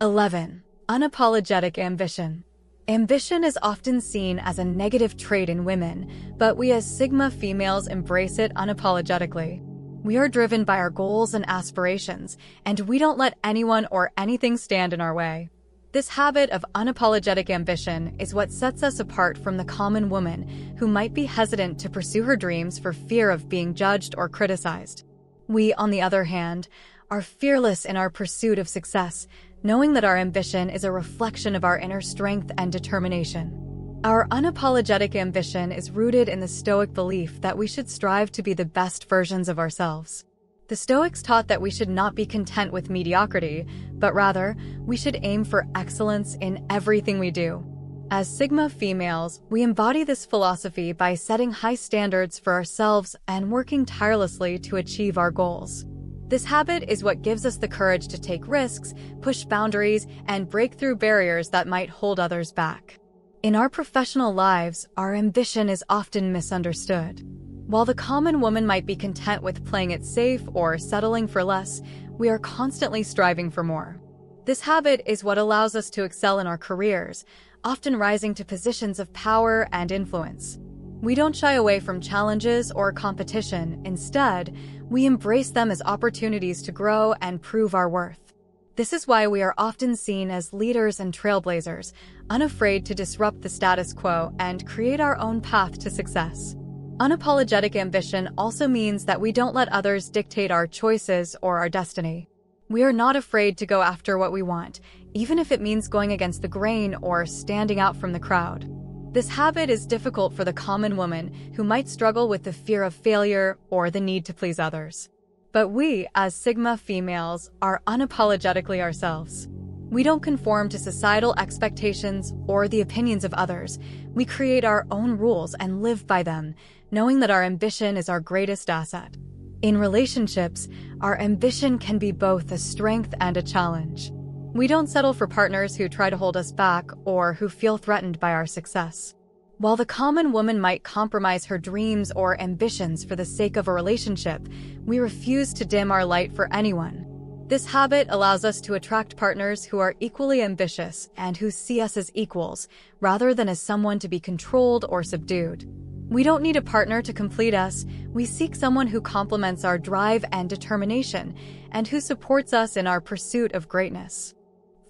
eleven. Unapologetic ambition. Ambition is often seen as a negative trait in women, but we as Sigma females embrace it unapologetically. We are driven by our goals and aspirations, and we don't let anyone or anything stand in our way. This habit of unapologetic ambition is what sets us apart from the common woman who might be hesitant to pursue her dreams for fear of being judged or criticized. We, on the other hand, are fearless in our pursuit of success, knowing that our ambition is a reflection of our inner strength and determination. Our unapologetic ambition is rooted in the Stoic belief that we should strive to be the best versions of ourselves. The Stoics taught that we should not be content with mediocrity, but rather, we should aim for excellence in everything we do. As Sigma females, we embody this philosophy by setting high standards for ourselves and working tirelessly to achieve our goals. This habit is what gives us the courage to take risks, push boundaries, and break through barriers that might hold others back. In our professional lives, our ambition is often misunderstood. While the common woman might be content with playing it safe or settling for less, we are constantly striving for more. This habit is what allows us to excel in our careers, often rising to positions of power and influence. We don't shy away from challenges or competition. Instead, we embrace them as opportunities to grow and prove our worth. This is why we are often seen as leaders and trailblazers, unafraid to disrupt the status quo and create our own path to success. Unapologetic ambition also means that we don't let others dictate our choices or our destiny. We are not afraid to go after what we want, even if it means going against the grain or standing out from the crowd. This habit is difficult for the common woman who might struggle with the fear of failure or the need to please others. But we, as Sigma females, are unapologetically ourselves. We don't conform to societal expectations or the opinions of others. We create our own rules and live by them, knowing that our ambition is our greatest asset. In relationships, our ambition can be both a strength and a challenge. We don't settle for partners who try to hold us back or who feel threatened by our success. While the common woman might compromise her dreams or ambitions for the sake of a relationship, we refuse to dim our light for anyone. This habit allows us to attract partners who are equally ambitious and who see us as equals, rather than as someone to be controlled or subdued. We don't need a partner to complete us. We seek someone who complements our drive and determination, and who supports us in our pursuit of greatness.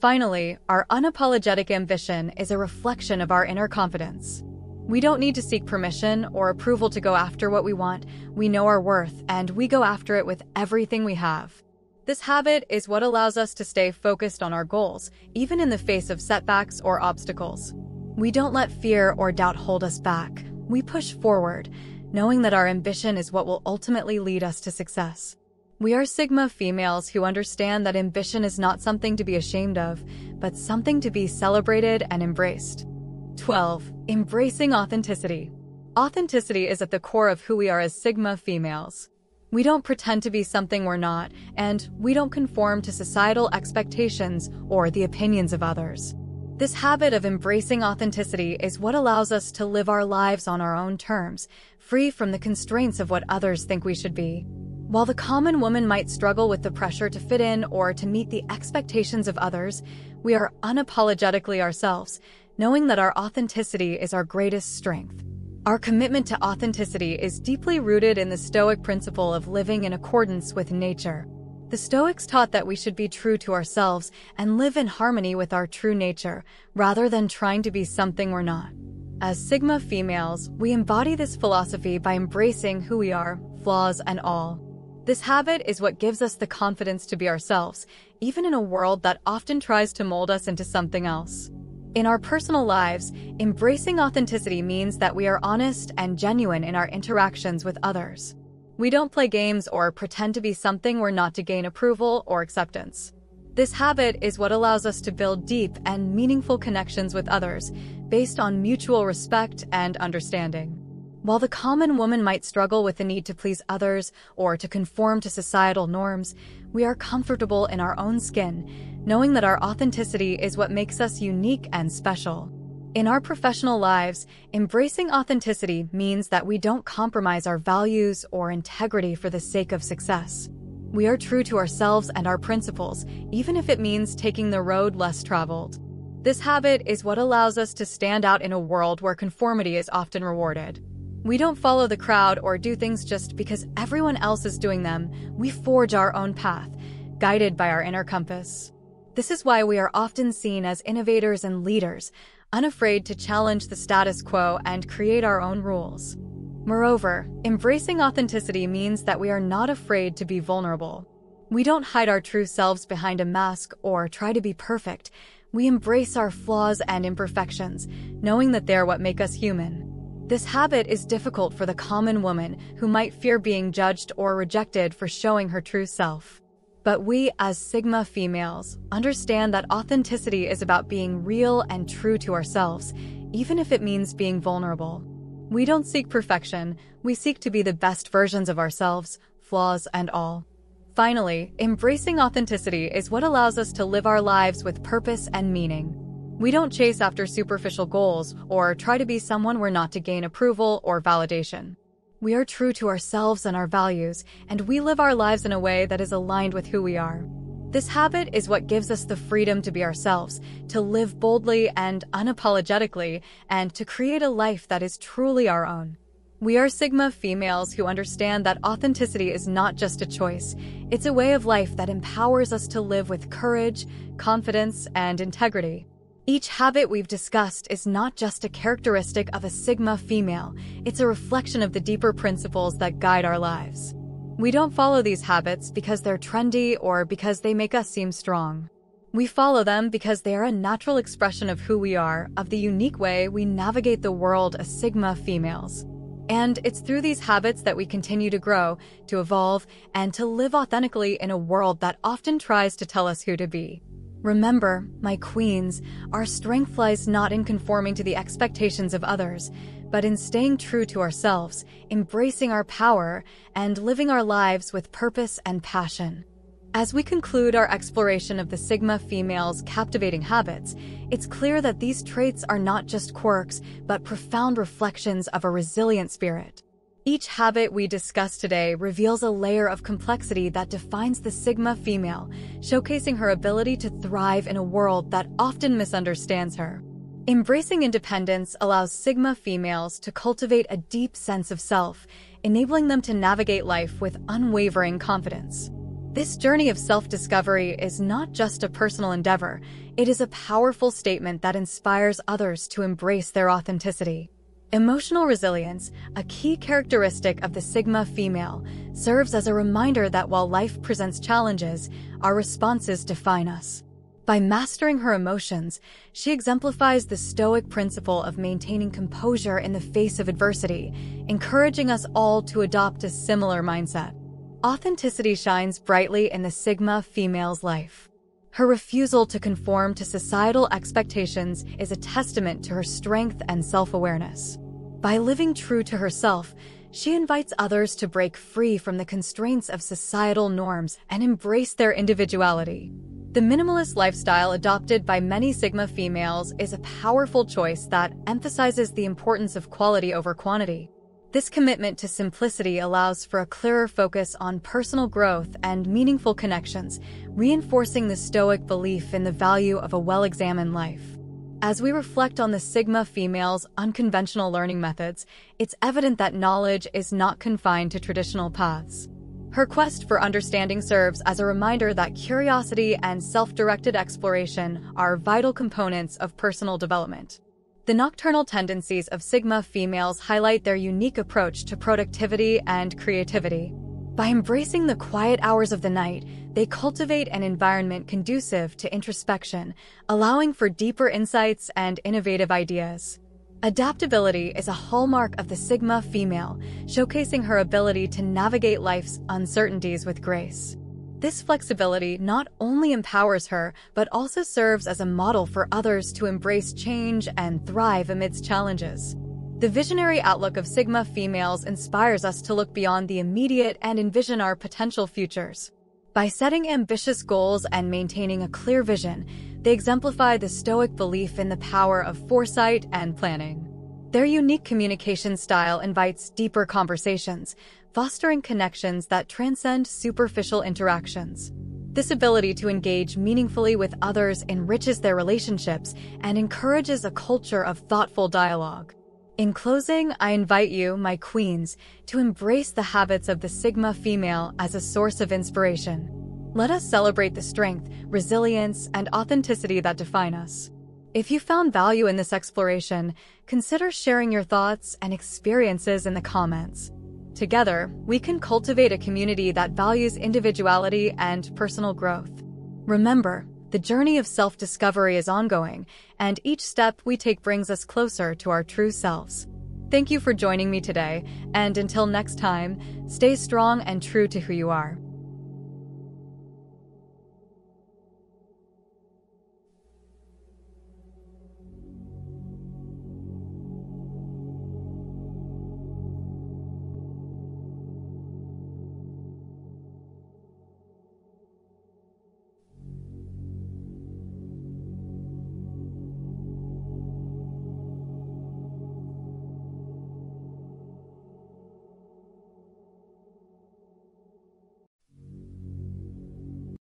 Finally, our unapologetic ambition is a reflection of our inner confidence. We don't need to seek permission or approval to go after what we want. We know our worth, and we go after it with everything we have. This habit is what allows us to stay focused on our goals, even in the face of setbacks or obstacles. We don't let fear or doubt hold us back. We push forward, knowing that our ambition is what will ultimately lead us to success. We are Sigma females who understand that ambition is not something to be ashamed of, but something to be celebrated and embraced. twelve. Embracing authenticity. Authenticity is at the core of who we are as Sigma females. We don't pretend to be something we're not, and we don't conform to societal expectations or the opinions of others. This habit of embracing authenticity is what allows us to live our lives on our own terms, free from the constraints of what others think we should be. While the common woman might struggle with the pressure to fit in or to meet the expectations of others, we are unapologetically ourselves, knowing that our authenticity is our greatest strength. Our commitment to authenticity is deeply rooted in the Stoic principle of living in accordance with nature. The Stoics taught that we should be true to ourselves and live in harmony with our true nature, rather than trying to be something we're not. As Sigma females, we embody this philosophy by embracing who we are, flaws and all. This habit is what gives us the confidence to be ourselves, even in a world that often tries to mold us into something else. In our personal lives, embracing authenticity means that we are honest and genuine in our interactions with others. We don't play games or pretend to be something we're not to gain approval or acceptance. This habit is what allows us to build deep and meaningful connections with others, based on mutual respect and understanding. While the common woman might struggle with the need to please others or to conform to societal norms, we are comfortable in our own skin, knowing that our authenticity is what makes us unique and special. In our professional lives, embracing authenticity means that we don't compromise our values or integrity for the sake of success. We are true to ourselves and our principles, even if it means taking the road less traveled. This habit is what allows us to stand out in a world where conformity is often rewarded. We don't follow the crowd or do things just because everyone else is doing them. We forge our own path, guided by our inner compass. This is why we are often seen as innovators and leaders, unafraid to challenge the status quo and create our own rules. Moreover, embracing authenticity means that we are not afraid to be vulnerable. We don't hide our true selves behind a mask or try to be perfect. We embrace our flaws and imperfections, knowing that they're what make us human. This habit is difficult for the common woman who might fear being judged or rejected for showing her true self. But we, as Sigma females, understand that authenticity is about being real and true to ourselves, even if it means being vulnerable. We don't seek perfection, we seek to be the best versions of ourselves, flaws and all. Finally, embracing authenticity is what allows us to live our lives with purpose and meaning. We don't chase after superficial goals or try to be someone we're not to gain approval or validation. We are true to ourselves and our values, and we live our lives in a way that is aligned with who we are. This habit is what gives us the freedom to be ourselves, to live boldly and unapologetically, and to create a life that is truly our own. We are Sigma females who understand that authenticity is not just a choice, it's a way of life that empowers us to live with courage, confidence, and integrity. Each habit we've discussed is not just a characteristic of a Sigma female, it's a reflection of the deeper principles that guide our lives. We don't follow these habits because they're trendy or because they make us seem strong. We follow them because they are a natural expression of who we are, of the unique way we navigate the world as Sigma females. And it's through these habits that we continue to grow, to evolve, and to live authentically in a world that often tries to tell us who to be. Remember, my queens, our strength lies not in conforming to the expectations of others, but in staying true to ourselves, embracing our power, and living our lives with purpose and passion. As we conclude our exploration of the Sigma female's captivating habits, it's clear that these traits are not just quirks, but profound reflections of a resilient spirit. Each habit we discuss today reveals a layer of complexity that defines the Sigma female, showcasing her ability to thrive in a world that often misunderstands her. Embracing independence allows Sigma females to cultivate a deep sense of self, enabling them to navigate life with unwavering confidence. This journey of self-discovery is not just a personal endeavor, it is a powerful statement that inspires others to embrace their authenticity. Emotional resilience, a key characteristic of the Sigma female, serves as a reminder that while life presents challenges, our responses define us. By mastering her emotions, she exemplifies the Stoic principle of maintaining composure in the face of adversity, encouraging us all to adopt a similar mindset. Authenticity shines brightly in the Sigma female's life. Her refusal to conform to societal expectations is a testament to her strength and self-awareness. By living true to herself, she invites others to break free from the constraints of societal norms and embrace their individuality. The minimalist lifestyle adopted by many Sigma females is a powerful choice that emphasizes the importance of quality over quantity. This commitment to simplicity allows for a clearer focus on personal growth and meaningful connections, reinforcing the Stoic belief in the value of a well-examined life. As we reflect on the Sigma female's unconventional learning methods, it's evident that knowledge is not confined to traditional paths. Her quest for understanding serves as a reminder that curiosity and self-directed exploration are vital components of personal development. The nocturnal tendencies of Sigma females highlight their unique approach to productivity and creativity. By embracing the quiet hours of the night, they cultivate an environment conducive to introspection, allowing for deeper insights and innovative ideas. Adaptability is a hallmark of the Sigma female, showcasing her ability to navigate life's uncertainties with grace. This flexibility not only empowers her, but also serves as a model for others to embrace change and thrive amidst challenges. The visionary outlook of Sigma females inspires us to look beyond the immediate and envision our potential futures. By setting ambitious goals and maintaining a clear vision, they exemplify the Stoic belief in the power of foresight and planning. Their unique communication style invites deeper conversations, fostering connections that transcend superficial interactions. This ability to engage meaningfully with others enriches their relationships and encourages a culture of thoughtful dialogue. In closing, I invite you, my queens, to embrace the habits of the Sigma female as a source of inspiration. Let us celebrate the strength, resilience, and authenticity that define us. If you found value in this exploration, consider sharing your thoughts and experiences in the comments. Together, we can cultivate a community that values individuality and personal growth. Remember, the journey of self-discovery is ongoing, and each step we take brings us closer to our true selves. Thank you for joining me today, and until next time, stay strong and true to who you are.